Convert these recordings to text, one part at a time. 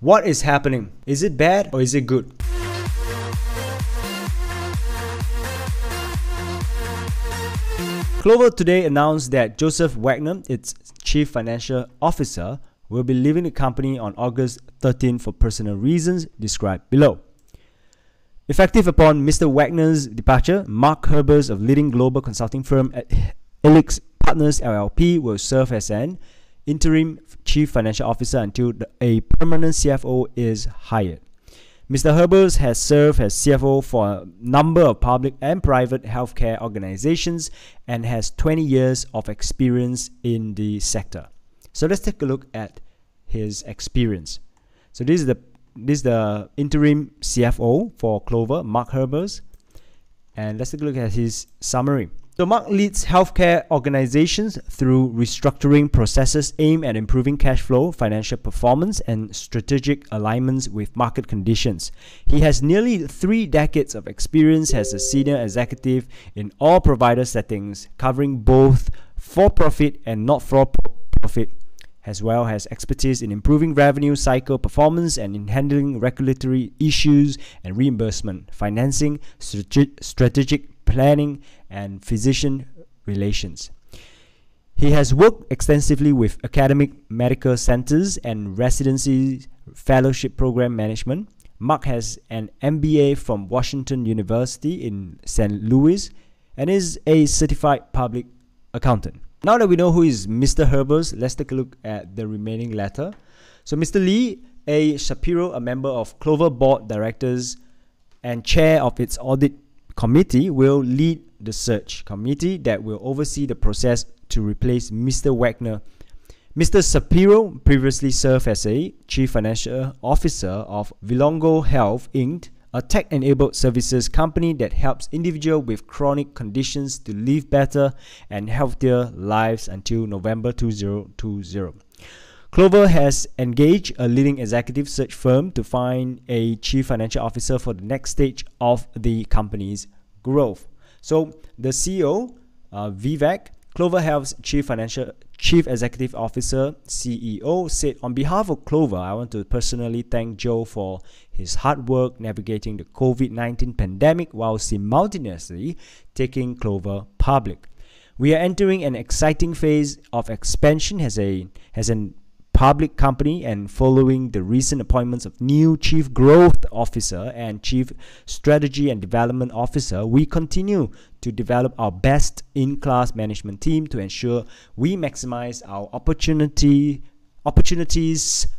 What is happening? Is it bad or is it good? Clover today announced that Joseph Wagner, its chief financial officer, will be leaving the company on August 13 for personal reasons described below. Effective upon Mr. Wagner's departure, Mark Herbert of leading global consulting firm Elix Partners LLP will serve as an interim chief financial officer until a permanent CFO is hired. Mr. Herbert has served as CFO for a number of public and private healthcare organizations and has 20 years of experience in the sector. So let's take a look at his experience. So this is the interim CFO for Clover, Mark Herbert, and let's take a look at his summary. So Mark leads healthcare organizations through restructuring processes aimed at improving cash flow, financial performance, and strategic alignments with market conditions. He has nearly 3 decades of experience as a senior executive in all provider settings, covering both for-profit and not-for-profit, as well as expertise in improving revenue cycle performance and in handling regulatory issues and reimbursement, financing, strategic planning, and physician relations. He has worked extensively with academic medical centers and residency fellowship program management. Mark has an MBA from Washington University in St. Louis and is a certified public accountant. Now that we know who is Mr. Herbert, let's take a look at the remaining letter. So Mr. Lee A. Shapiro, a member of Clover Board Directors and chair of its audit committee, will lead the search committee that will oversee the process to replace Mr. Wagner. Mr. Shapiro previously served as a chief financial officer of Livongo Health, Inc., a tech-enabled services company that helps individuals with chronic conditions to live better and healthier lives until November 2020. Clover has engaged a leading executive search firm to find a chief financial officer for the next stage of the company's growth. So the CEO, Vivek, Clover Health's chief executive officer, CEO, said, "On behalf of Clover, I want to personally thank Joe for his hard work navigating the COVID-19 pandemic while simultaneously taking Clover public. We are entering an exciting phase of expansion as a public company, and following the recent appointments of new Chief Growth Officer and Chief Strategy and Development Officer, we continue to develop our best-in-class management team to ensure we maximize our opportunities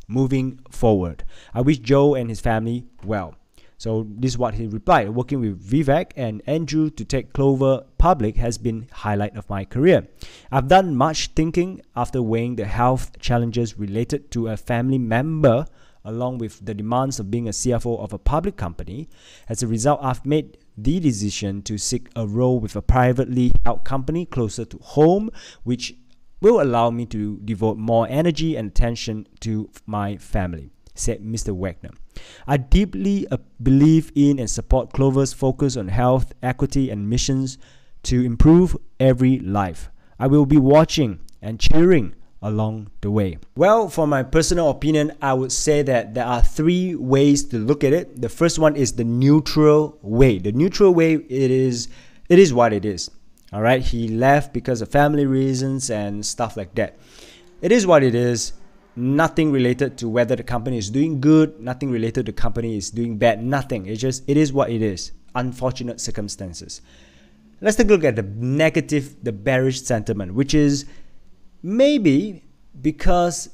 moving forward. I wish Joe and his family well." So this is what he replied: "Working with Vivek and Andrew to take Clover public has been highlight of my career. I've done much thinking after weighing the health challenges related to a family member along with the demands of being a CFO of a public company. As a result, I've made the decision to seek a role with a privately held company closer to home, which will allow me to devote more energy and attention to my family," said Mr. Wagner. "I deeply believe in and support Clover's focus on health, equity, and missions to improve every life. I will be watching and cheering along the way." Well, for my personal opinion, I would say that there are 3 ways to look at it. The first one is the neutral way. The neutral way, it is what it is. All right, he left because of family reasons and stuff like that. It is what it is. Nothing related to whether the company is doing good, nothing related to the company is doing bad, nothing. It's just, it is what it is. Unfortunate circumstances. Let's take a look at the negative, the bearish sentiment, which is maybe because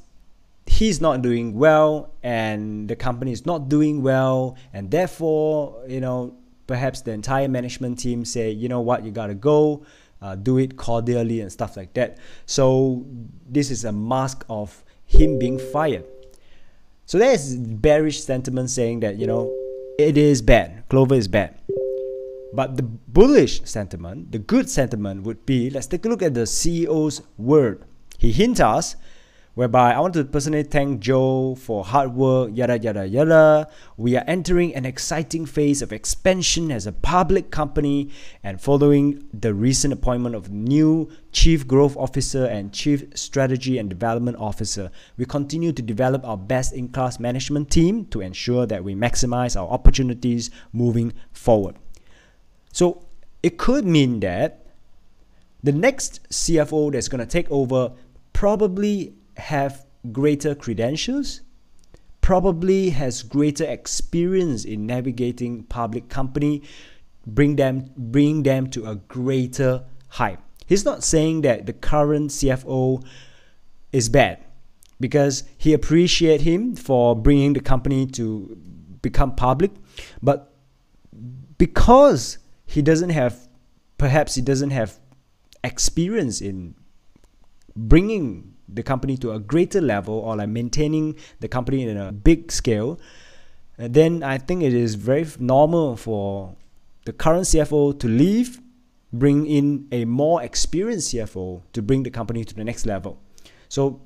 he's not doing well and the company is not doing well, and therefore, you know, perhaps the entire management team say, you know what, you gotta go, do it cordially and stuff like that. So this is a mask of him being fired. So there's bearish sentiment saying that, you know, it is bad, Clover is bad. But the bullish sentiment, the good sentiment would be, let's take a look at the CEO's word. He hints us, whereby I want to personally thank Joe for hard work, yada, yada, yada. We are entering an exciting phase of expansion as a public company and following the recent appointment of new Chief Growth Officer and Chief Strategy and Development Officer. We continue to develop our best-in-class management team to ensure that we maximize our opportunities moving forward. So it could mean that the next CFO that's going to take over probably have greater credentials, probably has greater experience in navigating public company, bring them to a greater height. He's not saying that the current CFO is bad, because he appreciates him for bringing the company to become public, but because perhaps he doesn't have experience in bringing the company to a greater level, or like maintaining the company in a big scale, then I think it is very normal for the current CFO to leave, bring in a more experienced CFO to bring the company to the next level. So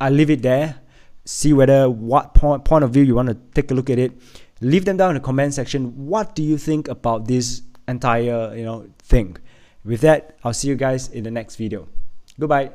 I leave it there. See whether what point of view you want to take a look at it. Leave them down in the comment section. What do you think about this entire thing? With that, I'll see you guys in the next video. Goodbye.